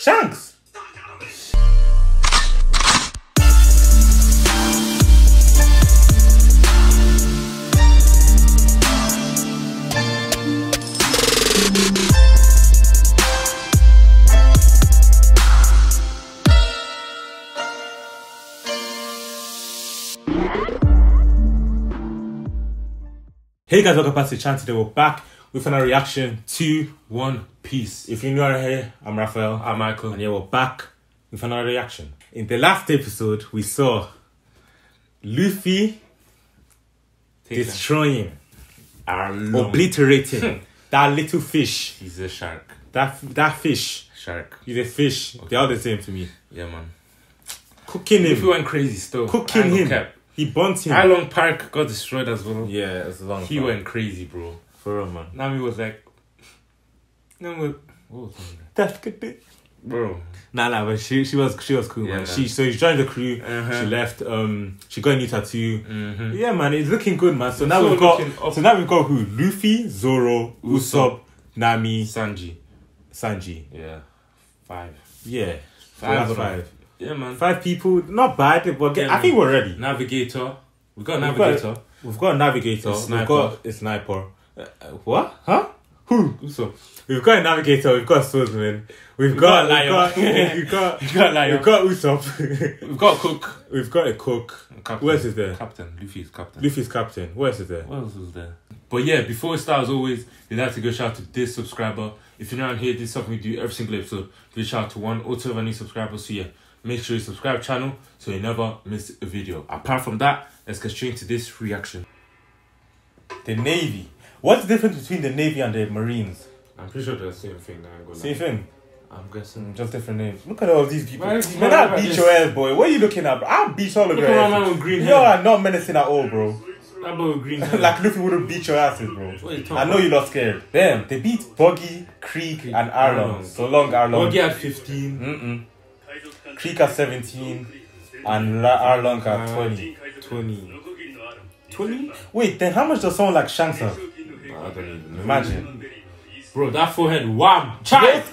Shanks! Hey guys, welcome back to the channel. Today we're back with another reaction to One Piece. If you're new around here, I'm Raphael. I'm Michael. And yeah, we're back with another reaction. In the last episode, we saw Luffy destroying, obliterating that little fish. He's a shark. That fish. Shark. He's a fish. Okay. They're all the same to me. Yeah, man. Cooking him. If we went crazy still. Cooking him. Cap. He burnt him. Arlong Park got destroyed as well. Yeah, as long. He went crazy, bro. For real, man. Nami was like, that's good bit, bro. Nah, but she was cool, yeah, man. So she joined the crew. She left. She got a new tattoo. Yeah, man, it's looking good, man. So it's now we've got who? Luffy, Zoro, Usopp, Nami, Sanji. Yeah, five. Yeah, five. Yeah, man. Five people, not bad. But yeah, I think we're ready. Navigator, we've got a navigator. We've got a sniper. What? Huh? Who? Usopp. We've got a navigator. We've got a swordsman. We've got a lion. We've got Usopp. We've got a cook. Captain. Who else is there? Captain. Luffy's captain. Who else is there? But yeah, before we start, as always, we'd like to go shout out to this subscriber. If you're not here, this is something we do every single episode. We shout out to one or two of our new subscribers. So yeah, make sure you subscribe channel so you never miss a video. Apart from that, let's get straight into this reaction. The Navy. What's the difference between the Navy and the Marines? I'm pretty sure they're the same thing. Same thing? I'm guessing. Just different names. Look at all these people. Man, I'll beat your ass, boy. What are you looking at, bro? I'll beat all of your ass. Look at my man with green hair. You are not menacing at all, bro. That boy with green hair. Like Luffy wouldn't beat your asses, bro. I know you're not scared. Damn, they beat Boggy, Creek, and Arlong. So long, Arlong. Boggy at 15. Creek at 17. And Arlong at 20? Wait, then how much does someone like Shanks have? I don't even know. Imagine. Bro, that forehead, wham! Child!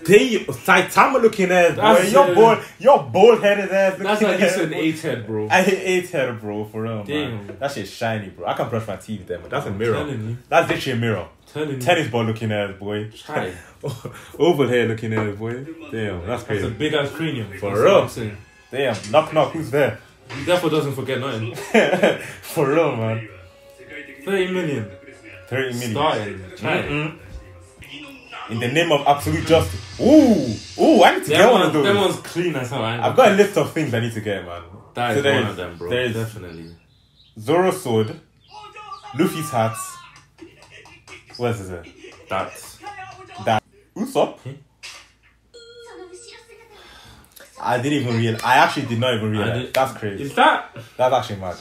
Saitama looking ass, bro. Your bald headed ass. That's like he's an 8 head, bro. I hit 8 head, bro, for real, damn, man. That shit's shiny, bro. I can brush my teeth there, but that's a mirror. That's literally a mirror. Tennis ball looking ass, boy. Child. Oval hair looking ass, boy. Damn, that's crazy. That's a big ass cranium. For real. Damn, knock, who's there? He definitely doesn't forget nothing. For real, man. 30 million. 30 million. Starting. In the name of absolute justice. Ooh, I need to get one of those. That one's clean as hell. I've got a list of things I need to get, man. That is one of them, bro. There is definitely Zoro's sword, Luffy's hat. What is it? That. Usopp? I actually did not even realize. That's crazy. That's actually mad.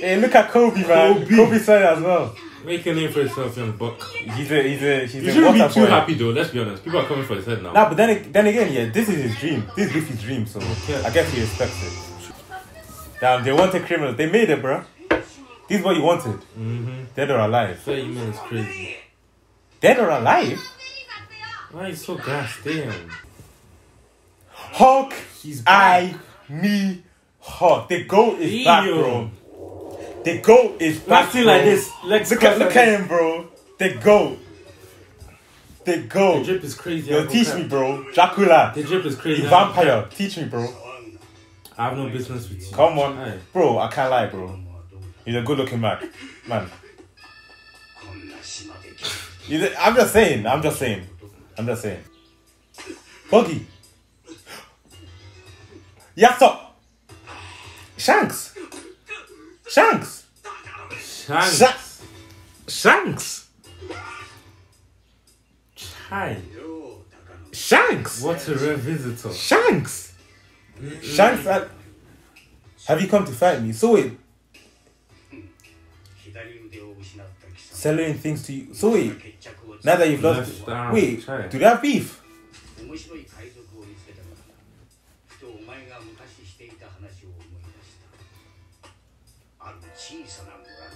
Hey, look at Kobe, man. Kobe said as well. Make a name for yourself, young buck. He's a shouldn't be too happy though, let's be honest. People are coming for his head now. Nah, but then again, yeah, this is his dream. This is Luffy's dream, so yeah. I guess he respects it. Damn, they wanted criminals. They made it, bro. This is what you wanted. Dead or alive. 30 minutes crazy. Dead or alive? Why are you so gassed? Damn. Hawk, Mihawk. The goat is back, bro. The goat is back. Look at him, bro. The goat. The drip is crazy. Yo, teach me, bro. Dracula. The drip is crazy. The vampire. Teach me, bro. I have no business with you. Come on. Aye. Bro, I can't lie, bro. He's a good looking man. I'm just saying. Boggy. Yasso. Shanks. What a rare visitor. Shanks. Have you come to fight me? So wait. Selling things to you. So wait. Now that you've lost. Wait. Do they have beef?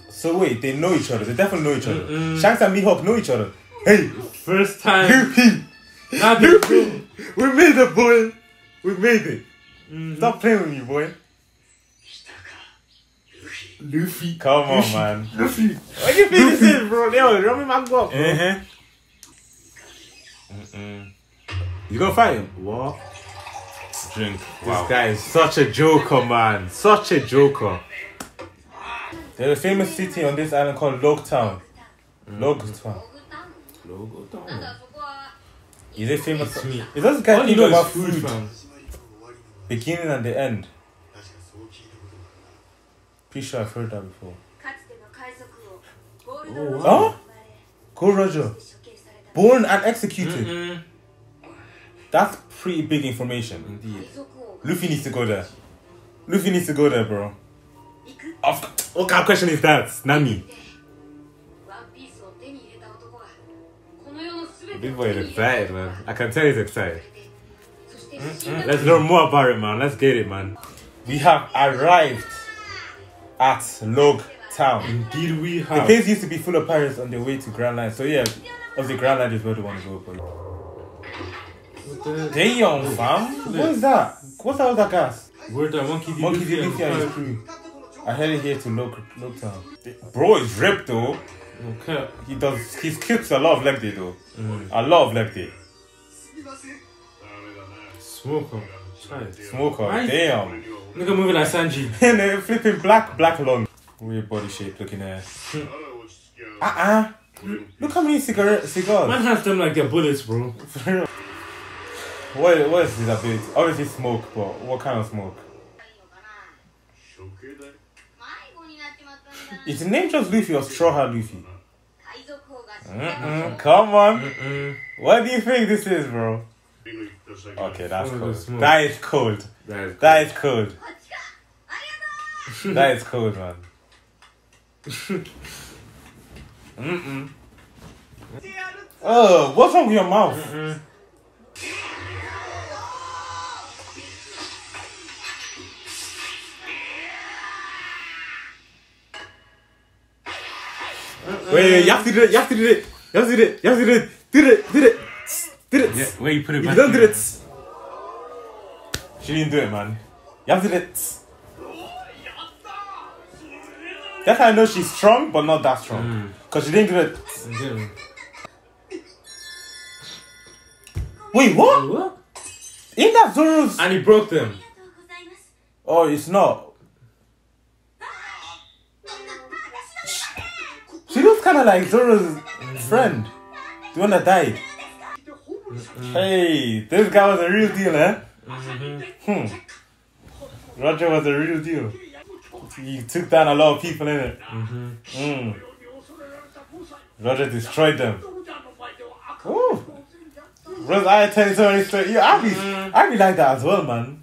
So wait, they know each other. They definitely know each other. Shanks and Mihawk know each other. Hey, first time. We made it, boy. We made it. Mm-hmm. Stop playing with me, boy. Luffy. Come on, Luffy. Man. Luffy. What do you think this is, bro? Yo, run my go up, bro. You gonna fight him? What? Drink. Wow. This guy is such a joker, man. Such a joker. There's a famous city on this island called Log Town. Log Town. Is it famous? Is this guy thinking about food? Beginning and the end. Pretty sure I've heard that before. Oh, wow. Huh? Gol Roger. Born and executed. That's pretty big information. Indeed. Luffy needs to go there. Luffy needs to go there, bro. What kind of question is that? Nami. Big boy is excited, man. I can tell he's excited. Let's learn more about it, man. Let's get it, man. We have arrived at Log Town. Indeed we have. The place used to be full of pirates on their way to Grand Line. So yeah, obviously Grand Line is where they want to go for. Damn, fam. What is that? What's all that gas? Where the monkey D. Luffy and his crew. I headed here to Log Town. Bro is ripped though. Okay. He does. He skips a lot of leg day though. A lot of leg day. Smoker. Right. Damn. Look at moving like Sanji. And flipping black long. Weird body shape looking at. Look how many cigars. Man has them like they're bullets, bro. What is his ability? Obviously smoke, but what kind of smoke? Is the name just Luffy or Straw Hat Luffy? Come on. What do you think this is, bro? Okay, that's cold. That is cold. That is cold, man. Oh, what's wrong with your mouth? Wait, you have to do it. Did it. Yeah, where you put it back? You don't do it. She didn't do it, man. You have to do it. That's how I know she's strong, but not that strong. Because she didn't do it. Wait, what? Ain't that Zoro's? And he broke them. Oh, it's not. She looks kind of like Zoro's friend, the one that died. Hey, this guy was a real deal, eh? Roger was a real deal. He took down a lot of people, innit? Roger destroyed them. Ooh. Roger, I tell you so many stories. Yeah, I'd be like that as well, man.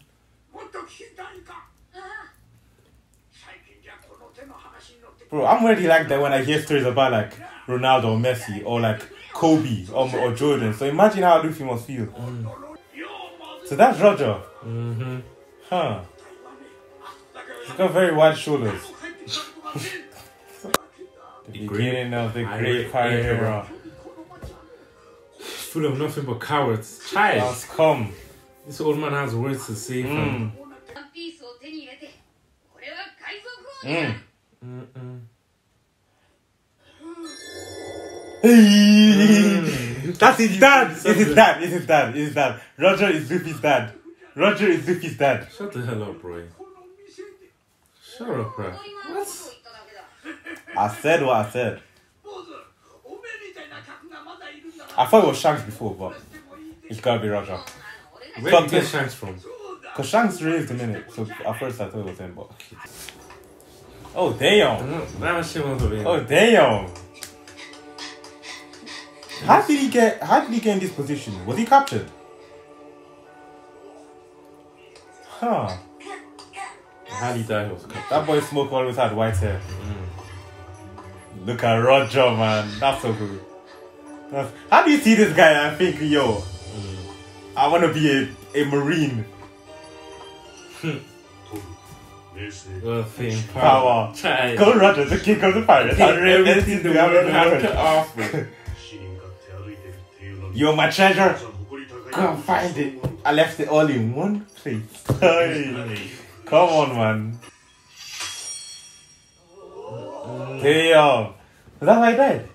Bro, I'm already like that when I hear stories about like Ronaldo or Messi or like Kobe or Jordan. So imagine how Luffy must feel. So that's Roger. Huh. He's got very wide shoulders. The beginning of the Great Pirate Era. Full of nothing but cowards. Child. Come. This old man has words to say. That's his dad. It's his dad. Roger is Luffy's dad. Shut the hell up, bro. What? I said. I thought it was Shanks before, but it's gotta be Roger. Where did you get Shanks from? Because Shanks raised him in it, so at first I thought it was him, but oh damn! Oh damn! How did he get in this position? Was he captured? Huh? How did he die? That boy Smoke always had white hair. Look at Roger, man. That's so good. How do you see this guy and think, yo, I want to be a marine? Power. Go Roger, the king of the pirates. Everything the world has to offer. You're my treasure. Can't find it. I left it all in one place. Come on, man. Damn. Was that my bed?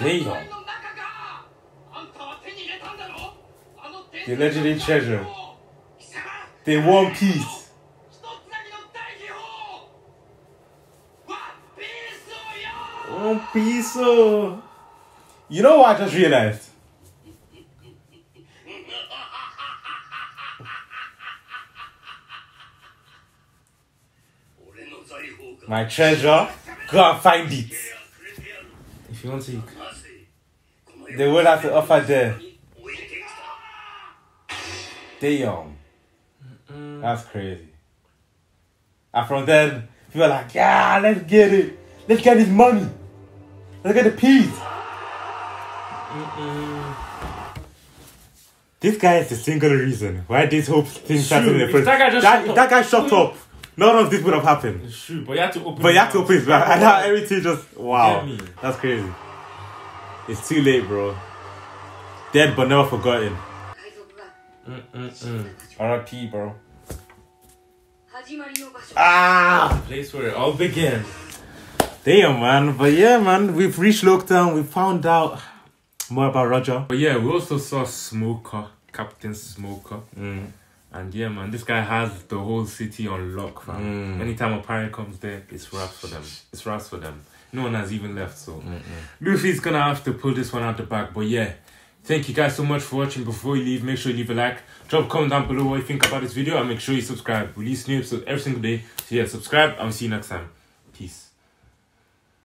Damn. The legendary treasure. The One Piece. One Piece. You know what I just realized? My treasure, go and find it. If you want to, they will have to offer there. Damn. That's crazy. And from then, people are like, yeah, let's get it. Let's get his money. Look at the peas. This guy is the single reason why this whole thing started in the first place. If that guy shut up, none of this would have happened. It's true, but you had to open it. But you had to open it, and now everything just... Wow. That's crazy. It's too late, bro. Dead but never forgotten. R.I.P., bro. Ah! Place where it all began. Damn, man. But yeah, man, we've reached Log Town. We found out more about Roger. But yeah, we also saw Smoker, Captain Smoker. And yeah, man, this guy has the whole city on lock, man. Anytime a pirate comes there, it's wraps for them. It's wraps for them. No one has even left, so... Luffy's gonna have to pull this one out the back. But yeah, thank you guys so much for watching. Before you leave, make sure you leave a like. Drop a comment down below what you think about this video. And make sure you subscribe. We release new episodes every single day. So yeah, subscribe. And we'll see you next time. Peace.